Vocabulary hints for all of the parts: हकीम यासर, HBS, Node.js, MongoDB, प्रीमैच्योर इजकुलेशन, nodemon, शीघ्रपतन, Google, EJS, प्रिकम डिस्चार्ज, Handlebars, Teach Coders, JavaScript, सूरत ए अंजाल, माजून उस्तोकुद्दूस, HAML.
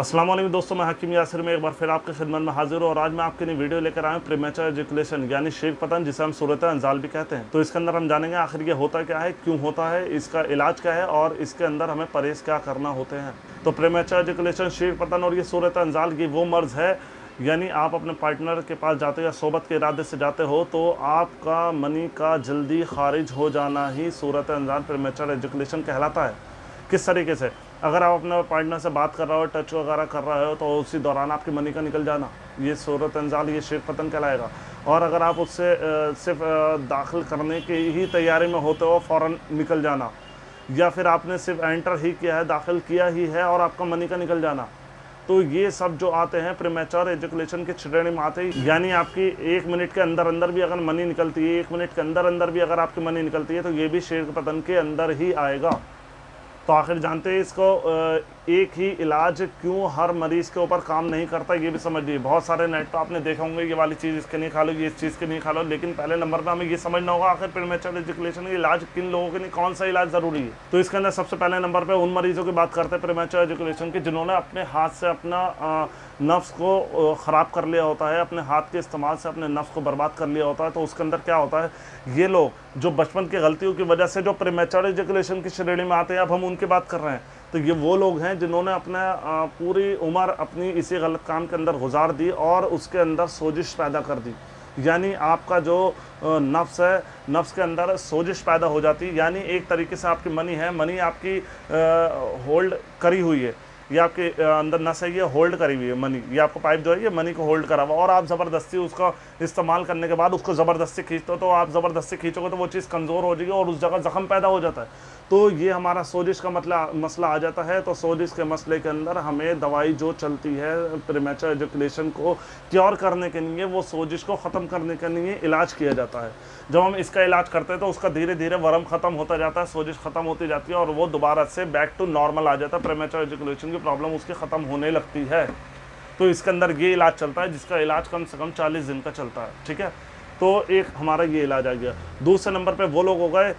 अस्सलाम वालेकुम दोस्तों, मैं हकीम यासर में एक बार फिर आपके खिदमत में हाजिर हूँ और आज मैं आपके लिए वीडियो लेकर आया हूँ प्रीमैच्योर इजकुलेशन यानी शीघ्रपतन, जिसे हम सूरत ए अंजाल भी कहते हैं। तो इसके अंदर हम जानेंगे आखिर ये होता क्या है, क्यों होता है, इसका इलाज क्या है और इसके अंदर हमें परहेज़ क्या करना होते हैं। तो प्रीमैच्योर इजकुलेशन, शीघ्रपतन और ये सूरत ए अंजाल की वो मर्ज़ है, यानी आप अपने पार्टनर के पास जाते हो या सोबत के इरादे से जाते हो तो आपका मनी का जल्दी खारिज हो जाना ही सूरत ए अंजाल प्रीमैच्योर इजकुलेशन कहलाता है। किस तरीके से, अगर आप अपने पार्टनर से बात कर रहे हो, टच वगैरह कर रहे हो, तो उसी दौरान आपकी मनी का निकल जाना, ये सूरत ए अंजाल, ये शीघ्रपतन कहलाएगा। और अगर आप उससे सिर्फ दाखिल करने की ही तैयारी में होते हो, फ़ौरन निकल जाना, या फिर आपने सिर्फ एंटर ही किया है, दाखिल किया ही है और आपका मनी का निकल जाना, तो ये सब जो आते हैं प्रीमैच्योर इजकुलेशन के श्रेणी में आते हैं। यानी आपकी एक मिनट के अंदर अंदर भी अगर मनी निकलती है, एक मिनट के अंदर अंदर भी अगर आपकी मनी निकलती है, तो ये भी शीघ्रपतन के अंदर ही आएगा। तो आखिर जानते हैं इसको, एक ही इलाज क्यों हर मरीज़ के ऊपर काम नहीं करता, ये भी समझिए। बहुत सारे नेट पर आपने देखा होंगे, ये वाली चीज़ इसके नहीं खा लो, ये इस चीज़ के नहीं खा लो, लेकिन पहले नंबर पर हमें ये समझना होगा आखिर प्रीमैच्योर इजकुलेशन का इलाज किन लोगों के लिए कौन सा इलाज ज़रूरी है। तो इसके अंदर सबसे पहले नंबर पर उन मरीज़ों की बात करते हैं प्रीमैच्योर इजकुलेशन के, जिन्होंने अपने हाथ से अपना नफ्स को ख़राब कर लिया होता है, अपने हाथ के इस्तेमाल से अपने नफ्स को बर्बाद कर लिया होता है। तो उसके अंदर क्या होता है, ये लोग जो बचपन की गलतियों की वजह से जो प्रीमैच्योर इजकुलेशन की श्रेणी में आते हैं, अब हम उनकी बात कर रहे हैं, तो ये वो लोग हैं जिन्होंने अपना पूरी उम्र अपनी इसी गलत काम के अंदर गुजार दी और उसके अंदर सोजिश पैदा कर दी। यानी आपका जो नफ्स है, नफ्स के अंदर सोजिश पैदा हो जाती, यानी एक तरीके से आपकी मनी है, मनी आपकी होल्ड करी हुई है, ये आपके अंदर नस है, ये होल्ड करी हुई है मनी, ये आपको पाइप जो है ये मनी को होल्ड करा हुआ, और आप ज़बरदस्ती उसका इस्तेमाल करने के बाद उसको ज़बरदस्ती खींचते हो, तो आप ज़बरदस्ती खींचोगे तो वो चीज़ कमज़ोर हो जाएगी और उस जगह ज़ख़म पैदा हो जाता है। तो ये हमारा सोजिश का मसला आ जाता है। तो सोजिश के मसले के अंदर हमें दवाई जो चलती है प्रीमैच्योर इजकुलेशन को क्योर करने के लिए, वो सोजिश को ख़त्म करने के लिए इलाज किया जाता है। जब हम इसका इलाज करते हैं तो उसका धीरे धीरे वर्म ख़त्म होता जाता है, सोजिश ख़त्म होती जाती है और वो दोबारा से बैक टू नॉर्मल आ जाता है, प्रीमैच्योर इजकुलेशन की प्रॉब्लम उसकी ख़त्म होने लगती है। तो इसके अंदर ये इलाज चलता है, जिसका इलाज कम से कम 40 दिन का चलता है, ठीक है। तो एक हमारा ये इलाज आ गया। दूसरे नंबर पे वो लोग हो गए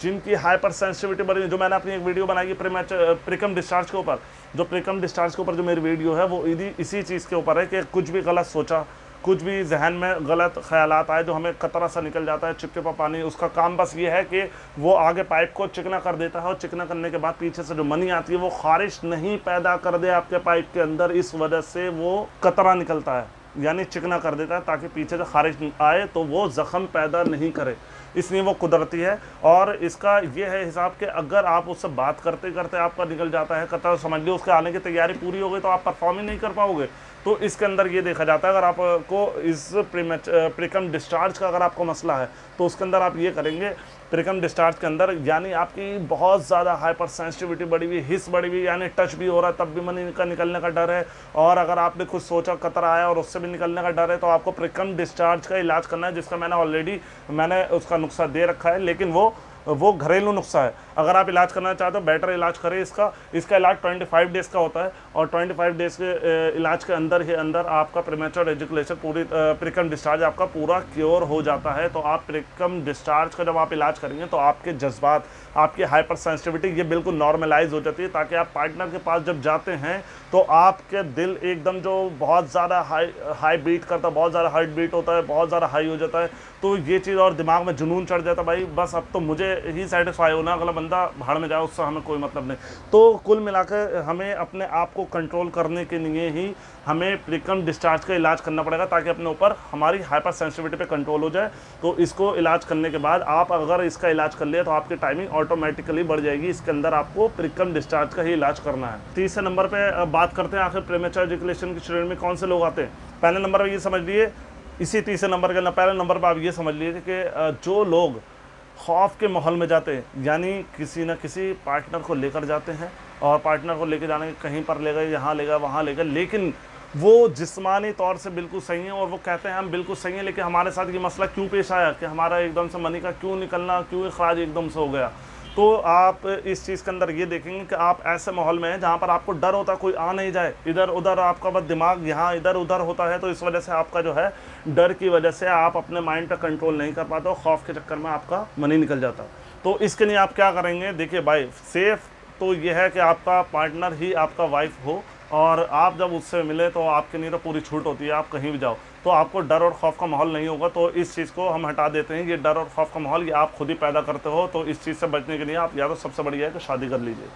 जिनकी हाइपर सेंसिटिविटी बढ़ी, जो मैंने अपनी एक वीडियो बनाई है प्रिकम डिस्चार्ज के ऊपर, जो प्रिकम डिस्चार्ज के ऊपर जो मेरी वीडियो है वो इसी चीज़ के ऊपर है कि कुछ भी गलत सोचा, कुछ भी जहन में गलत ख्यालात आए जो हमें कतरा सा निकल जाता है, चिपचिपा पानी, उसका काम बस ये है कि वो आगे पाइप को चिकना कर देता है और चिकना करने के बाद पीछे से जो मनी आती है वो खारिश नहीं पैदा कर दे आपके पाइप के अंदर, इस वजह से वो कतरा निकलता है, यानी चिकना कर देता है ताकि पीछे से खारिज आए तो वो ज़ख़म पैदा नहीं करे, इसलिए वो कुदरती है। और इसका ये है हिसाब कि अगर आप उससे बात करते करते आपका निकल जाता है कतरा, समझ लो उसके आने की तैयारी पूरी हो गई तो आप परफॉर्म ही नहीं कर पाओगे। तो इसके अंदर ये देखा जाता है, अगर आपको इस प्रिकम डिस्चार्ज का अगर आपको मसला है तो उसके अंदर आप ये करेंगे, प्रिकम डिस्चार्ज के अंदर यानी आपकी बहुत ज़्यादा हाइपर सेंसिटिविटी बढ़ी हुई, हिस बढ़ी हुई, यानी टच भी हो रहा है तब भी मनी का निकलने का डर है, और अगर आपने कुछ सोचा कतरा आया और उससे भी निकलने का डर है, तो आपको प्रिकम डिस्चार्ज का इलाज करना है, जिसका मैंने उसका नुस्खा दे रखा है, लेकिन वो घरेलू नुस्खा है। अगर आप इलाज करना चाहते हो बेटर इलाज करें इसका इलाज 25 डेज़ का होता है और 25 डेज़ के इलाज के अंदर ही अंदर आपका प्रीमैच्योर इजकुलेशन पूरी प्रिकम डिस्चार्ज आपका पूरा क्योर हो जाता है। तो आप प्रिकम डिस्चार्ज का जब आप इलाज करेंगे तो आपके जज्बात, आपकी हाइपर सेंसिटिविटी ये बिल्कुल नॉर्मलाइज हो जाती है, ताकि आप पार्टनर के पास जब जाते हैं तो आपके दिल एकदम जो बहुत ज़्यादा हाई बीट करता है, बहुत ज़्यादा हार्ट बीट होता है, बहुत ज़्यादा हाई हो जाता है, तो ये चीज़ और दिमाग में जुनून चढ़ जाता है, भाई बस अब तो मुझे ही सेटिस्फाई होना, अगला बंदा भाड़ में जाए उससे हमें कोई मतलब नहीं। तो कुल मिलाकर हमें अपने आप को कंट्रोल करने के लिए ही हमें प्रिकम डिस्चार्ज का इलाज करना पड़ेगा, ताकि अपने ऊपर हमारी हाइपर सेंसिटिविटी पे कंट्रोल हो जाए। तो इसको इलाज करने के बाद आप अगर इसका इलाज कर लिए तो आपकी टाइमिंग ऑटोमेटिकली बढ़ जाएगी। इसके अंदर आपको प्रिकम डिस्चार्ज का ही इलाज करना है। तीसरे नंबर पर बात करते हैं आखिर प्रीमैच्योर इजकुलेशन की श्रेणी में कौन से लोग आते हैं। पहले नंबर पर ये समझ लिए, इसी तीसरे नंबर के पहले नंबर पर आप ये समझ लीजिए कि जो लोग खौफ के माहौल में जाते हैं, यानी किसी न किसी पार्टनर को लेकर जाते हैं और पार्टनर को लेकर जाने कहीं पर ले गए, यहाँ ले गए, वहाँ ले गए, लेकिन वो जिस्मानी तौर से बिल्कुल सही है और वो कहते हैं हम बिल्कुल सही हैं, लेकिन हमारे साथ ये मसला क्यों पेश आया कि हमारा एकदम से मनी का क्यों निकलना, क्यों अखराज एकदम से हो गया। तो आप इस चीज़ के अंदर ये देखेंगे कि आप ऐसे माहौल में हैं जहाँ पर आपको डर होता है कोई आ नहीं जाए, इधर उधर आपका बस दिमाग यहाँ इधर उधर होता है, तो इस वजह से आपका जो है डर की वजह से आप अपने माइंड पर कंट्रोल नहीं कर पाते हो, खौफ के चक्कर में आपका मनी निकल जाता है। तो इसके लिए आप क्या करेंगे, देखिए भाई सेफ़ तो यह है कि आपका पार्टनर ही आपका वाइफ हो, और आप जब उससे मिले तो आपके लिए तो पूरी छूट होती है, आप कहीं भी जाओ तो आपको डर और खौफ का माहौल नहीं होगा। तो इस चीज़ को हम हटा देते हैं, ये डर और खौफ का माहौल ये आप खुद ही पैदा करते हो। तो इस चीज़ से बचने के लिए आप या तो सबसे बढ़िया है कि शादी कर लीजिए।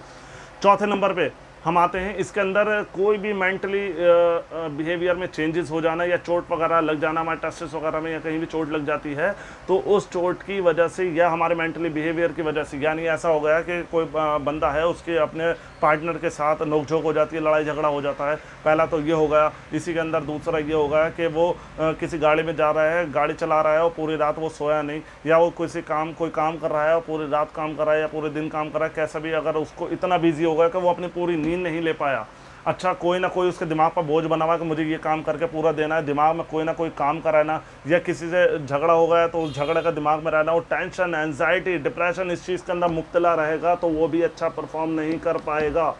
चौथे नंबर पे हम आते हैं, इसके अंदर कोई भी मेंटली बिहेवियर में चेंजेस हो जाना या चोट वगैरह लग जाना, हमारे टेस्टिस वगैरह में या कहीं भी चोट लग जाती है तो उस चोट की वजह से या हमारे मेंटली बिहेवियर की वजह से, यानी ऐसा हो गया कि कोई बंदा है उसके अपने पार्टनर के साथ नोकझोंक हो जाती है, लड़ाई झगड़ा हो जाता है, पहला तो ये हो गया। इसी के अंदर दूसरा ये हो गया कि वो किसी गाड़ी में जा रहा है, गाड़ी चला रहा है और पूरी रात वो सोया नहीं, या वो कोई काम कर रहा है और पूरी रात काम कर रहा है या पूरे दिन काम कर रहा है, कैसा भी अगर उसको इतना बिजी हो गया कि वो अपनी पूरी नहीं ले पाया। अच्छा, कोई ना कोई उसके दिमाग पर बोझ बना हुआ कि मुझे ये काम करके पूरा देना है, दिमाग में कोई ना कोई काम कराना, या किसी से झगड़ा हो गया तो उस झगड़े का दिमाग में रहना, वो टेंशन, एंजाइटी, डिप्रेशन इस चीज़ के अंदर मुब्तला रहेगा तो वो भी अच्छा परफॉर्म नहीं कर पाएगा।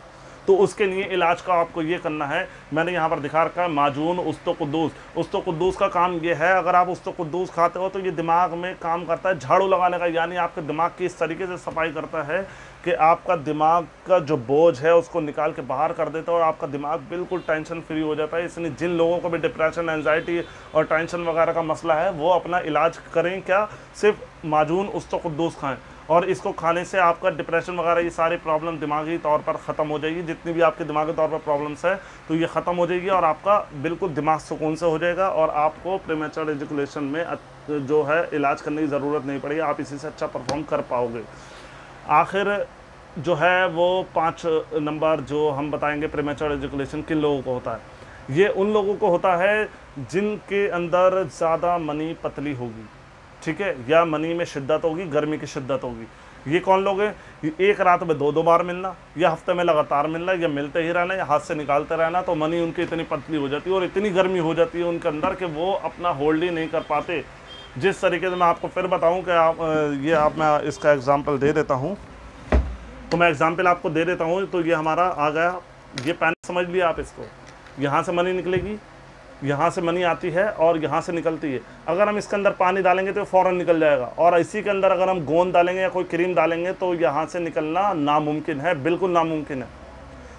तो उसके लिए इलाज का आपको ये करना है, मैंने यहाँ पर दिखा रखा है माजून उस्तोकुद्दूस। उस्तोकुद्दूस का काम ये है, अगर आप उस्तोकुद्दूस खाते हो तो ये दिमाग में काम करता है झाड़ू लगाने का, यानी आपके दिमाग की इस तरीके से सफाई करता है कि आपका दिमाग का जो बोझ है उसको निकाल के बाहर कर देता है और आपका दिमाग बिल्कुल टेंशन फ्री हो जाता है। इसलिए जिन लोगों को भी डिप्रेशन, एंजाइटी और टेंशन वगैरह का मसला है वो अपना इलाज करें, क्या सिर्फ माजून उस्तोकुद्दूस खाएँ, और इसको खाने से आपका डिप्रेशन वगैरह ये सारी प्रॉब्लम दिमागी तौर पर ख़त्म हो जाएगी, जितनी भी आपके दिमागी तौर पर प्रॉब्लम्स है तो ये ख़त्म हो जाएगी और आपका बिल्कुल दिमाग सुकून से हो जाएगा और आपको प्रीमैच्योर इजकुलेशन में जो है इलाज करने की ज़रूरत नहीं पड़ेगी, आप इसी से अच्छा परफॉर्म कर पाओगे। आखिर जो है वो 5 नंबर जो हम बताएँगे प्रीमैच्योर इजकुलेशन किन लोगों को होता है, ये उन लोगों को होता है जिनके अंदर ज़्यादा मनी पतली होगी, ठीक है, या मनी में शिद्दत होगी, गर्मी की शिद्दत होगी। ये कौन लोग हैं? एक रात में 2-2 बार मिलना या हफ्ते में लगातार मिलना या मिलते ही रहना या हाथ से निकालते रहना, तो मनी उनकी इतनी पतली हो जाती है और इतनी गर्मी हो जाती है उनके अंदर कि वो अपना होल्ड ही नहीं कर पाते। जिस तरीके से मैं आपको फिर बताऊं कि मैं इसका एग्ज़ाम्पल दे देता हूँ, तो मैं एग्ज़ाम्पल आपको दे देता हूँ। तो ये हमारा आ गया, ये पैन समझ लिया आप इसको, यहाँ से मनी निकलेगी, यहाँ से मनी आती है और यहाँ से निकलती है। अगर हम इसके अंदर पानी डालेंगे तो फ़ौरन निकल जाएगा, और इसी के अंदर अगर हम गोंद डालेंगे या कोई क्रीम डालेंगे तो यहाँ से निकलना नामुमकिन है, बिल्कुल नामुमकिन है।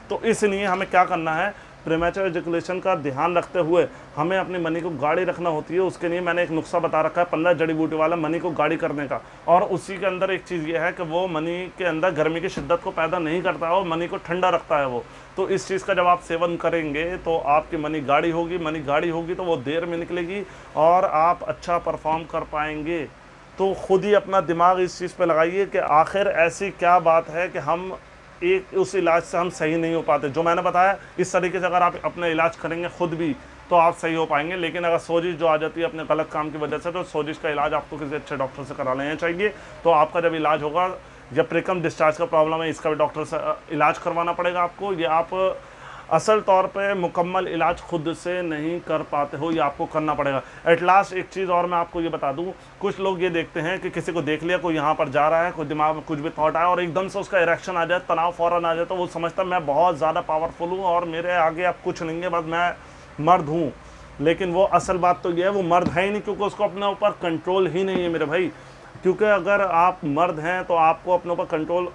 तो इसलिए हमें क्या करना है, प्रीमैच्योर इजकुलेशन का ध्यान रखते हुए हमें अपनी मनी को गाढ़ी रखना होती है। उसके लिए मैंने एक नुस्खा बता रखा है 15 जड़ी बूटी वाला मनी को गाढ़ी करने का, और उसी के अंदर एक चीज़ ये है कि वो मनी के अंदर गर्मी की शिद्दत को पैदा नहीं करता है और मनी को ठंडा रखता है वो। तो इस चीज़ का जब आप सेवन करेंगे तो आपकी मनी गाढ़ी होगी, मनी गाढ़ी होगी तो वो देर में निकलेगी और आप अच्छा परफॉर्म कर पाएंगे। तो खुद ही अपना दिमाग इस चीज़ पर लगाइए कि आखिर ऐसी क्या बात है कि हम उस इलाज से हम सही नहीं हो पाते। जो मैंने बताया इस तरीके से अगर आप अपना इलाज करेंगे खुद भी तो आप सही हो पाएंगे, लेकिन अगर सोजिश जो आ जाती है अपने गलत काम की वजह से, तो सोजिश का इलाज आपको किसी अच्छे डॉक्टर से करा लेना चाहिए। तो आपका जब इलाज होगा, जब प्रिकम डिस्चार्ज का प्रॉब्लम है इसका भी डॉक्टर से इलाज करवाना पड़ेगा आपको, या आप असल तौर पे मुकम्मल इलाज खुद से नहीं कर पाते हो, ये आपको करना पड़ेगा। एट लास्ट एक चीज़ और मैं आपको ये बता दूं, कुछ लोग ये देखते हैं कि किसी को देख लिया, कोई यहाँ पर जा रहा है, कोई दिमाग में कुछ भी थॉट आया और एकदम से उसका इरेक्शन आ जाए, तनाव फ़ौरन आ जाए, तो वो समझता मैं बहुत ज़्यादा पावरफुल हूँ और मेरे आगे अब कुछ नहीं है, बस मैं मर्द हूँ। लेकिन वो असल बात तो यह है वो मर्द है ही नहीं, क्योंकि उसको अपने ऊपर कंट्रोल ही नहीं है मेरे भाई। क्योंकि अगर आप मर्द हैं तो आपको अपने ऊपर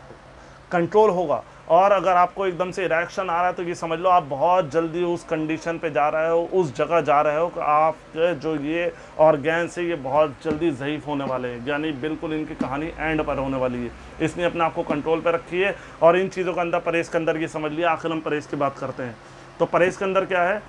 कंट्रोल होगा, और अगर आपको एकदम से रिएक्शन आ रहा है तो ये समझ लो आप बहुत जल्दी उस कंडीशन पे जा रहे हो, उस जगह जा रहे हो कि आपके जो ये ऑर्गेन्स है ये बहुत जल्दी ज़ईफ़ होने वाले हैं, यानी बिल्कुल इनकी कहानी एंड पर होने वाली है। इसलिए अपने आप को कंट्रोल पे रखिए और इन चीज़ों के अंदर परहेज़ के अंदर ये समझ लिया। आखिर हम परहेज़ की बात करते हैं, तो परहेज़ के अंदर क्या है,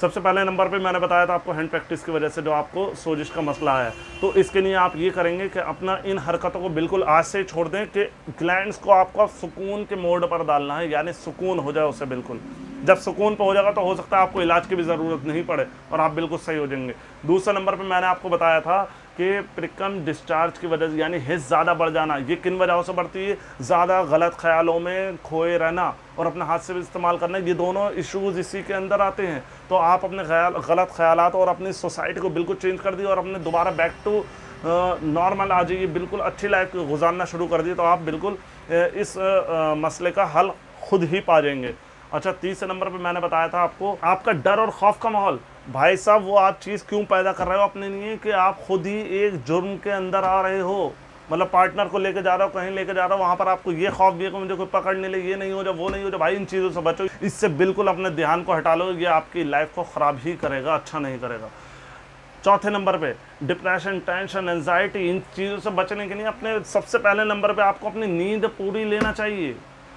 सबसे पहले नंबर पे मैंने बताया था आपको हैंड प्रैक्टिस की वजह से जो आपको सोजिश का मसला है, तो इसके लिए आप ये करेंगे कि अपना इन हरकतों को बिल्कुल आज से छोड़ दें कि ग्लैंड्स को आपको सुकून के मोड पर डालना है, यानी सुकून हो जाए उसे बिल्कुल। जब सुकून पर हो जाएगा तो हो सकता है आपको इलाज की भी ज़रूरत नहीं पड़े और आप बिल्कुल सही हो जाएंगे। दूसरा नंबर पर मैंने आपको बताया था कि प्रिकम डिस्चार्ज की वजह से, यानी हिस्स ज़्यादा बढ़ जाना, ये किन वजहों से बढ़ती है, ज़्यादा गलत ख्यालों में खोए रहना और अपना हाथ से भी इस्तेमाल करना, ये दोनों इश्यूज़ इसी के अंदर आते हैं। तो आप अपने गलत ख्यालात और अपनी सोसाइटी को बिल्कुल चेंज कर दिए और अपने दोबारा बैक टू नॉर्मल आ जाइए, बिल्कुल अच्छी लाइफ गुजारना शुरू कर दिए, तो आप बिल्कुल इस मसले का हल खुद ही पा जाएंगे। अच्छा, तीसरे नंबर पे मैंने बताया था आपको आपका डर और खौफ का माहौल, भाई साहब वो आप चीज़ क्यों पैदा कर रहे हो अपने लिए कि आप खुद ही एक जुर्म के अंदर आ रहे हो। मतलब पार्टनर को लेकर जा रहा हो, कहीं लेकर जा रहा हो, वहाँ पर आपको ये खौफ भी है कि मुझे कोई पकड़ नहीं ले, ये नहीं हो जाए, वो नहीं हो जाए। भाई इन चीज़ों से बचो, इससे बिल्कुल अपने ध्यान को हटा लो, ये आपकी लाइफ को ख़राब ही करेगा, अच्छा नहीं करेगा। चौथे नंबर पे डिप्रेशन, टेंशन, एंजाइटी, इन चीज़ों से बचने के लिए अपने सबसे पहले नंबर पे आपको अपनी नींद पूरी लेना चाहिए।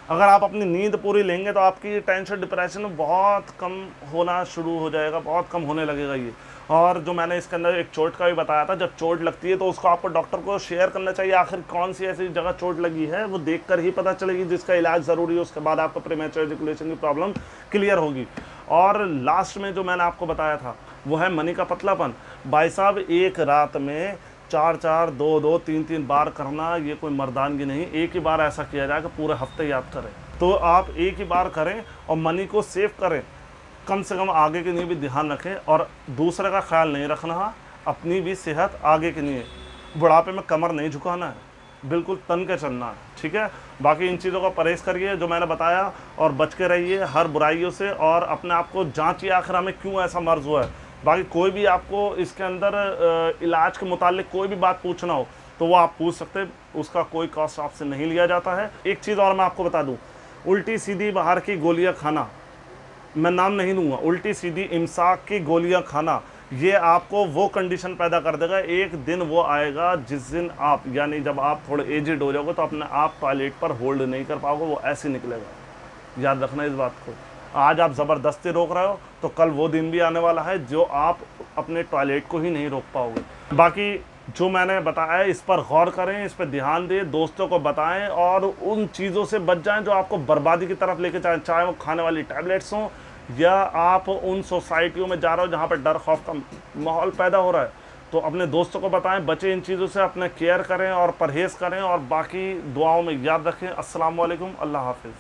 अगर आप अपनी नींद पूरी लेंगे तो आपकी टेंशन, डिप्रेशन बहुत कम होना शुरू हो जाएगा, बहुत कम होने लगेगा ये। और जो मैंने इसके अंदर एक चोट का भी बताया था, जब चोट लगती है तो उसको आपको डॉक्टर को शेयर करना चाहिए, आखिर कौन सी ऐसी जगह चोट लगी है वो देखकर ही पता चलेगी, जिसका इलाज ज़रूरी है। उसके बाद आपको प्रीमैच्योर इजकुलेशन की प्रॉब्लम क्लियर होगी। और लास्ट में जो मैंने आपको बताया था वो है मनी का पतलापन। भाई साहब एक रात में 4-4, 2-2, 3-3 बार करना ये कोई मर्दानगी नहीं। एक ही बार ऐसा किया जाए कि पूरे हफ्ते ही आप करें, तो आप एक ही बार करें और मनी को सेव करें, कम से कम आगे के लिए भी ध्यान रखें। और दूसरे का ख्याल नहीं रखना, अपनी भी सेहत आगे के लिए, बुढ़ापे में कमर नहीं झुकाना है, बिल्कुल तन के चलना है, ठीक है। बाकी इन चीज़ों का परहेज़ करिए जो मैंने बताया, और बच के रहिए हर बुराइयों से, और अपने आप को जाँचिए आखिर हमें क्यों ऐसा मर्ज़ हुआ है। बाकी कोई भी आपको इसके अंदर इलाज के मुतालिक कोई भी बात पूछना हो तो वो आप पूछ सकते हैं, उसका कोई कॉस्ट आपसे नहीं लिया जाता है। एक चीज़ और मैं आपको बता दूं, उल्टी सीधी बाहर की गोलियां खाना, मैं नाम नहीं लूँगा, उल्टी सीधी इमसाक की गोलियां खाना, ये आपको वो कंडीशन पैदा कर देगा, एक दिन वो आएगा जिस दिन आप, यानी जब आप थोड़े एजिड हो जाओगे तो अपने आप टॉयलेट पर होल्ड नहीं कर पाओगे, वो ऐसे निकलेगा। याद रखना इस बात को, आज आप ज़बरदस्ती रोक रहे हो तो कल वो दिन भी आने वाला है जो आप अपने टॉयलेट को ही नहीं रोक पाओगे। बाकी जो मैंने बताया इस पर गौर करें, इस पर ध्यान दें, दोस्तों को बताएं और उन चीज़ों से बच जाएं जो आपको बर्बादी की तरफ लेके जाएं, चाहे वो खाने वाली टैबलेट्स हों या आप उन सोसाइटियों में जा रहे हो जहाँ पर डर खौफ का माहौल पैदा हो रहा है। तो अपने दोस्तों को बताएं, बचें इन चीज़ों से, अपना केयर करें और परहेज़ करें। और बाकी दुआओं में याद रखें। अस्सलाम वालेकुम, अल्लाह हाफिज़।